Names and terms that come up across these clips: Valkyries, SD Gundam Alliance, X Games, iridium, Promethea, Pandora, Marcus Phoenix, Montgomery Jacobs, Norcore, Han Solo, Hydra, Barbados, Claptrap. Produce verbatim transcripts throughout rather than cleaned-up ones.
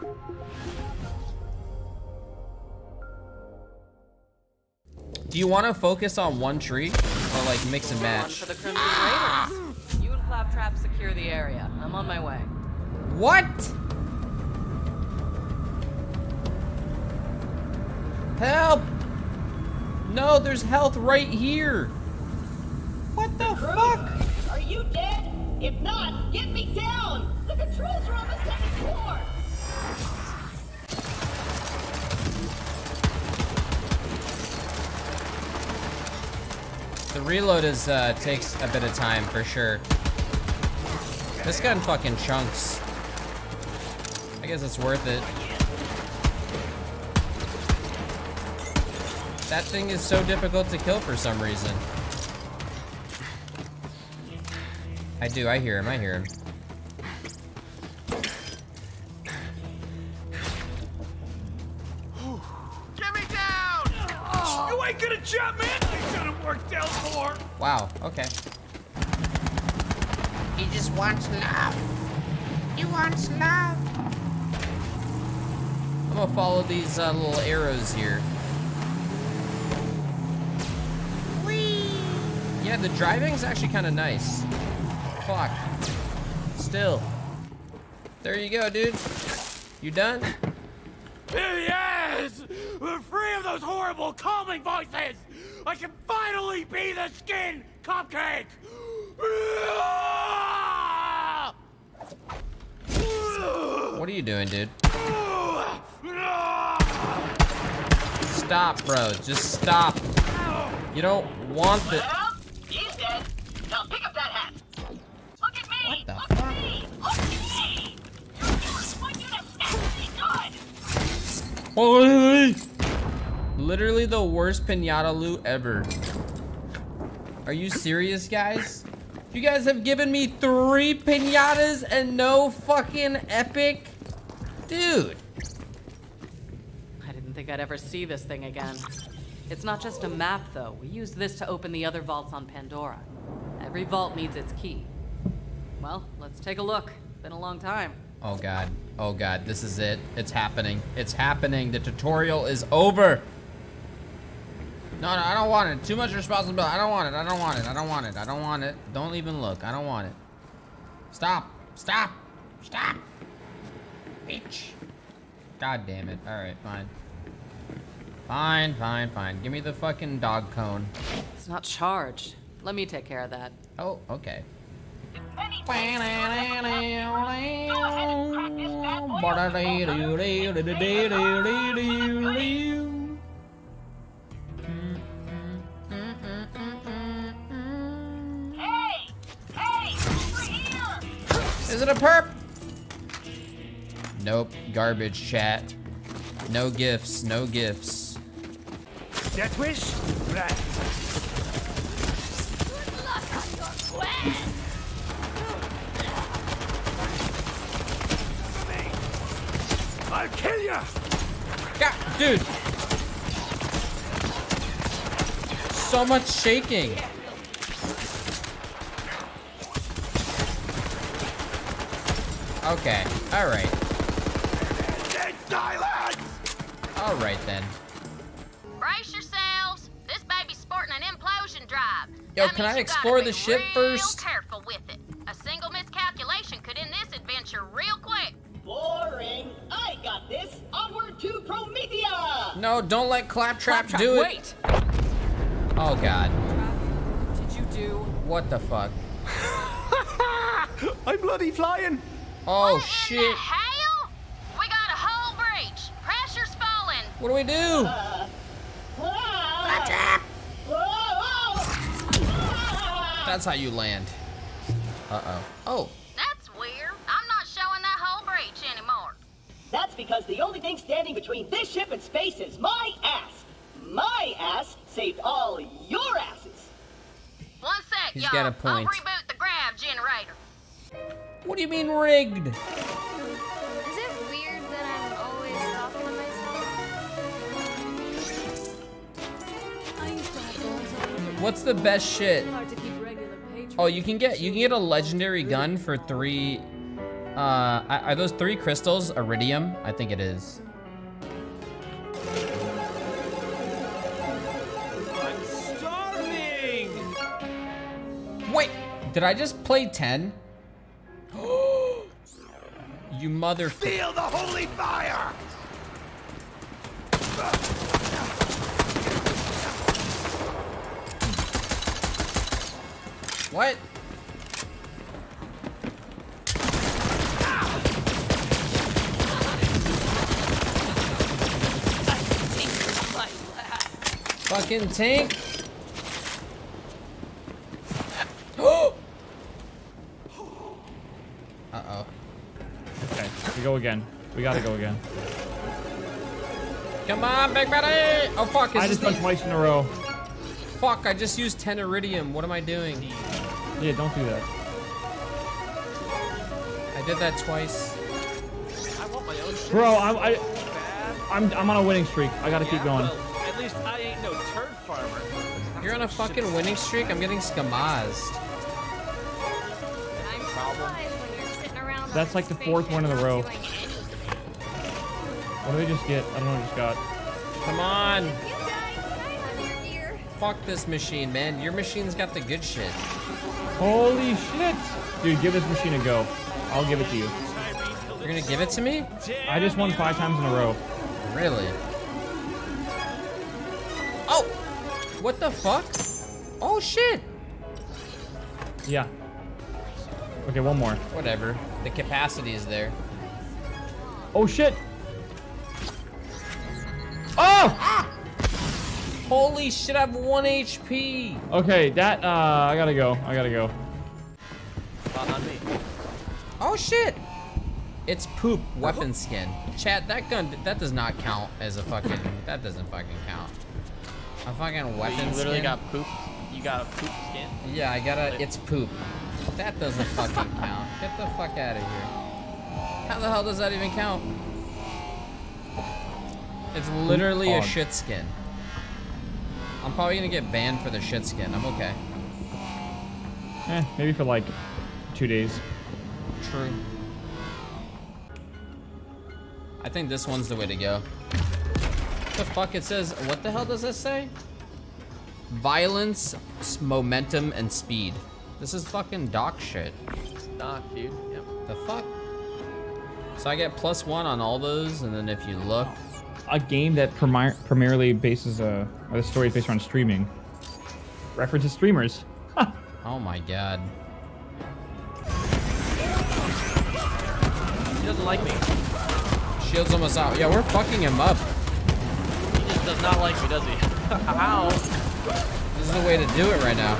Do you want to focus on one tree or like mix and match? For the Crimson ah! Raiders. You and Claptrap secure the area. I'm on my way. What? Help! No, there's health right here. What the, the fuck? Are you dead? If not, get me down. The controls are on the second floor. The reload is uh, takes a bit of time for sure. This gun fucking chunks. I guess it's worth it. That thing is so difficult to kill for some reason. I do, I hear him, I hear him. Get me down! Oh. You ain't gonna jump, man! It could've worked out more! Wow, okay. He just wants love. He wants love. I'm gonna follow these uh, little arrows here. Whee! Yeah, the driving's actually kind of nice. Fuck. Still. There you go, dude. You done? Here he is! We're free of those horrible calming voices! I can finally be the skin cupcake! What are you doing, dude? Stop, bro. Just stop. You don't want the. Well, he's dead. Now pick up that hat. Look at me. What the Look fuck? at me. Look at me. You're doing what you have good. Literally the worst pinata loot ever. Are you serious, guys? You guys have given me three pinatas and no fucking epic? Dude. I didn't think I'd ever see this thing again. It's not just a map, though. We used this to open the other vaults on Pandora. Every vault needs its key. Well, let's take a look. Been a long time. Oh, God. Oh, God. This is it. It's happening. It's happening. The tutorial is over. No, no, I don't want it. Too much responsibility. I don't want it. I don't want it. I don't want it. I don't want it. Don't even look. I don't want it. Stop. Stop. Stop. Bitch. God damn it. All right, fine. Fine, fine, fine. Give me the fucking dog cone. It's not charged. Let me take care of that. Oh, okay. Is it a perp? Nope. Garbage, chat. No gifts. No gifts. Death wish? Right. Good luck on your quest. I'll kill ya. God, dude. So much shaking. Okay, all right. All right then. Brace yourselves. This baby's sporting an implosion drive. Yo, that can I explore the ship first? Careful with it. A single miscalculation could end this adventure real quick. Boring. I got this. Onward to Promethea. No, don't let Claptrap, Claptrap do it. Wait. Oh God. What did you do? What the fuck? I'm bloody flying. Oh what shit! In the hell? We got a whole breach. Pressure's falling. What do we do? Uh, ah, whoa, whoa. That's how you land. Uh oh. Oh. That's weird. I'm not showing that whole breach anymore. That's because the only thing standing between this ship and space is my ass. My ass saved all your asses. One sec, y'all. He's got a point. I'll reboot the grav generator. What do you mean rigged? Is it weird that I'm always talking to myself? What's the best shit? Oh, you can get you can get a legendary gun for three Uh, are those three crystals iridium? I think it is. I'm starving! Wait, did I just play ten? You mother- Feel the holy fire! What? Fucking tank. Oh. Uh-oh. Okay, we go again. We gotta go again. Come on, big buddy! Oh fuck, I just done twice in a row. Fuck, I just used ten iridium. What am I doing? Yeah, don't do that. I did that twice. I want my own shit. Bro, I'm I I'm I'm on a winning streak. I gotta yeah, keep going. Well, at least I ain't no turd farmer. You're on a fucking shit. winning streak? I'm getting skamazed. I'm when you're sitting around That's like the fourth one in a row. What did I just get? I don't know what I just got. Come on! Fuck this machine, man. Your machine's got the good shit. Holy shit! Dude, give this machine a go. I'll give it to you. You're gonna give it to me? I just won five times in a row. Really? Oh! What the fuck? Oh shit! Yeah. Okay, one more. Whatever. The capacity is there. Oh shit! Oh! Ah! Holy shit, I have one H P. Okay, that, uh, I gotta go. I gotta go. Uh, on me. Oh, shit. It's poop weapon skin. Chat, that gun, that does not count as a fucking, that doesn't fucking count. A fucking weapon skin. You literally skin? got poop? You got a poop skin? Yeah, I gotta, it's poop. That doesn't fucking count. Get the fuck out of here. How the hell does that even count? It's literally a shit skin. I'm probably gonna get banned for the shit skin. I'm okay. Eh, maybe for like two days. True. I think this one's the way to go. What the fuck it says? What the hell does this say? Violence, momentum, and speed. This is fucking doc shit. It's doc, dude. Yep. The fuck? So I get plus one on all those, and then if you look. A game that primi primarily bases uh or the story is based on streaming. References streamers. Oh my god. He doesn't like me. Shield's almost out. Yeah, we're fucking him up. He just does not like me, does he? How? This is the way to do it right now.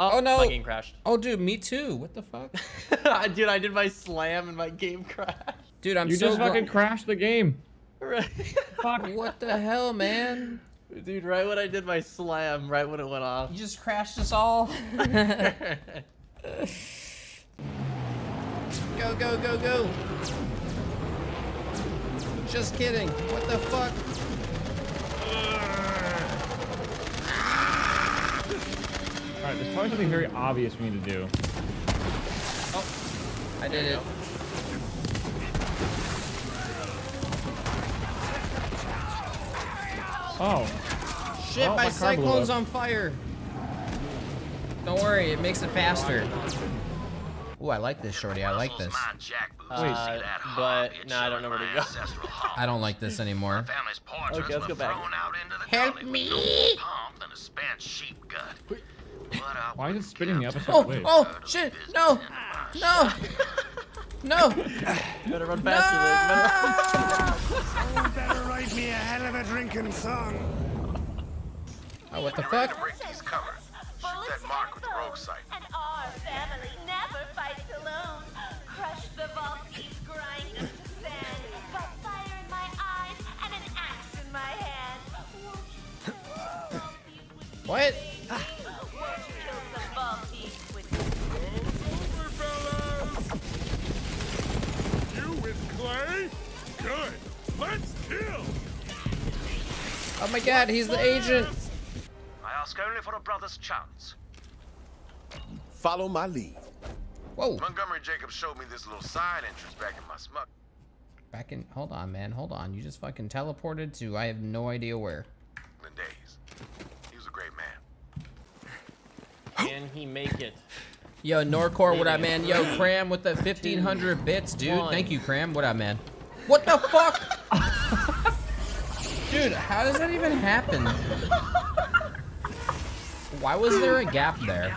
Oh, oh no! My game crashed. Oh dude, me too. What the fuck? Dude, I did my slam and my game crashed. Dude, I'm you so You just fucking crashed the game. Right. Fuck. What the hell, man? Dude, right when I did my slam, right when it went off. You just crashed us all. Go, go, go, go. Just kidding. What the fuck? All right, there's probably something very obvious we need to do. Oh, I did it. Oh. Shit, oh, my, my cyclone's on fire. Don't worry, it makes it faster. Ooh, I like this, shorty. I like this. Uh, but, no, I don't know where to go. I don't like this anymore. Okay, let's go back. Help me! Why is it spinning the episode? Oh, wave? oh, shit, no! No! No! You better run faster, Luke. No! You better write me a hell of a drinking song. Oh, what the fuck? And our family never fights alone. Crush the Valkyries, grind them to sand. Got fire in my eyes and an axe in my hand. What? Good. Let's kill. Oh my god, he's the agent. I ask only for a brother's chance. Follow my lead. Whoa. Montgomery Jacobs showed me this little side entrance back in my smuck. Back in, hold on, man, hold on. You just fucking teleported to, I have no idea where. In days. He was a great man. Can he make it? Yo, Norcore, what up, man? Yo, Cram with the fifteen hundred bits, dude. One. Thank you, Cram. What up, man? What the fuck? Dude, how does that even happen? Why was there a gap there?